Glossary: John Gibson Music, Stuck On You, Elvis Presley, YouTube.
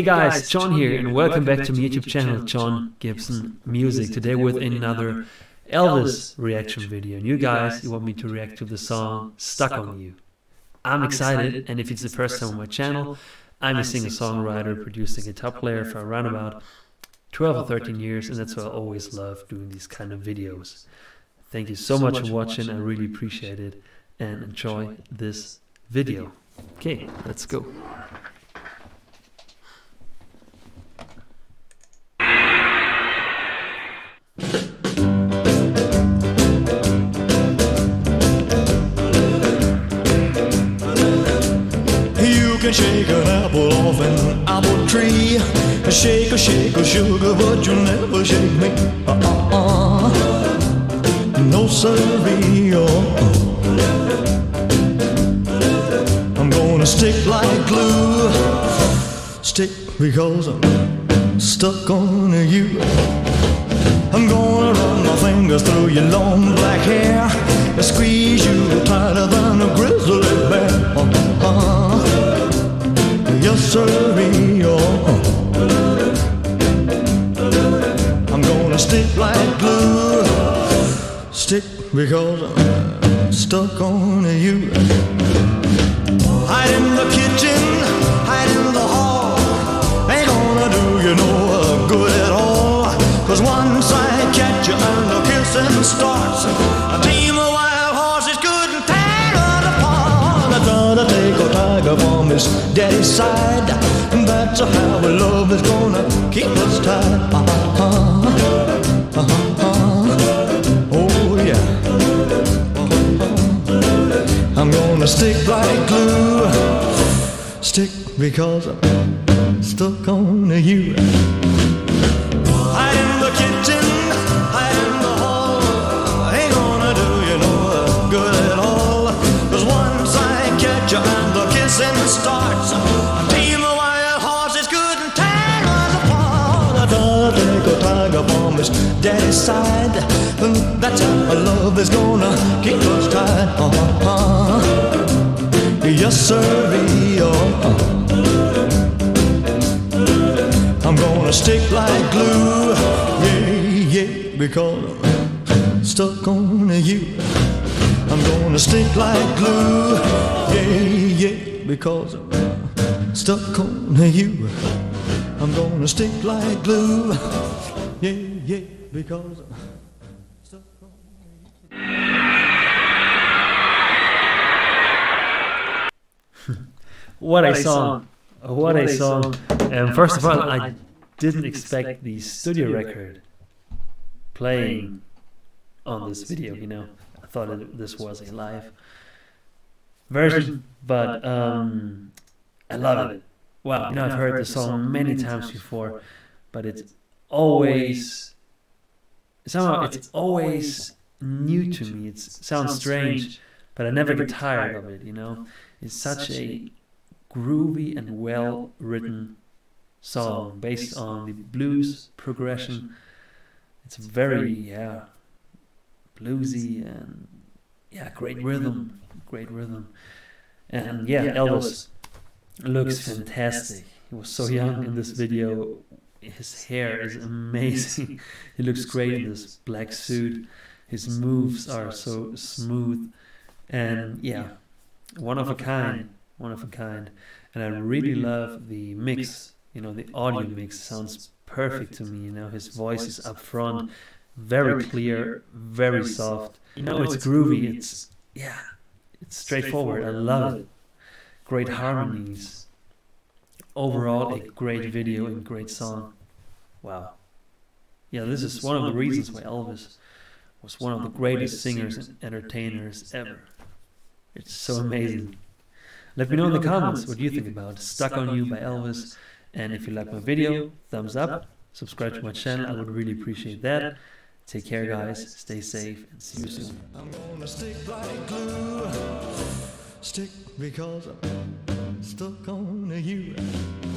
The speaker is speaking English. Hey guys, John here, and welcome back to my YouTube channel, John Gibson Music. Today with another Elvis reaction video. And you want me to react to the song Stuck On You. I'm excited, and if it's the first time on my channel, I'm a singer-songwriter, producing guitar player for around about 12 or 13 years, and that's why I always love doing these kind of videos. Thank you so much for watching, I really appreciate it, and enjoy this video. Okay, let's go. Shake an apple off an apple tree, shake a sugar, but you'll never shake me. No sirree. I'm gonna stick like glue, stick because I'm stuck on you. I'm gonna run my fingers through your long black hair, squeeze you tighter than a grizzly bear. Yes, sir, I'm gonna stick like glue, stick because I'm stuck on you. Hide in the kitchen, hide in the hall, ain't gonna do you no good at all. Cause once I catch you and the kissing starts, a team of wild horses couldn't tear it apart. I'm gonna take a tiger from his daddy's side, and that's how our love is gonna keep us tied. Oh yeah, I'm gonna stick like glue, stick because I'm stuck on you. Hide in the kitchen, hide in the hall, ain't gonna do you no good at all. Cause once I catch you and the kissing starts, a team of wild horses couldn't tear us apart. I gotta take a tiger from his daddy's side, and that's how our love is gonna keep us tied. Yes sir, I'm gonna stick like glue, yeah, because I'm stuck on you. I'm gonna stick like glue, yeah, because I'm stuck on you. I'm gonna stick like glue, yeah, because I'm stuck on you. What a song. First of all, I didn't expect the studio record playing on this video, you know. I thought this was a live version, but I love it. Wow, you know, I've heard the song many times before, but it's always, somehow it's always new to me. It sounds strange, but I never get tired of it, you know. It's such a groovy and well-written song based on the blues progression. It's very, yeah, bluesy and yeah, great rhythm. And yeah, Elvis looks fantastic. He was so young in this video. His hair is amazing. He looks great in this black suit. His moves are so smooth. And yeah, one of a kind. And I really love the mix, you know, the audio mix sounds perfect to me, you know. His voice is up front, very clear, very soft, you know. It's groovy, it's, yeah, it's straightforward. I love it. Great harmonies. Overall, a great video and great song. Wow. Yeah, this is one of the reasons why Elvis was one of the greatest singers and entertainers ever. It's so amazing. Let me know in the comments what you think about Stuck On You by Elvis. And if you like my video, thumbs up, subscribe to my channel, I would really appreciate that. Take care guys, stay safe, and see you soon. I'm gonna stick like glue, stick because I'm stuck on you.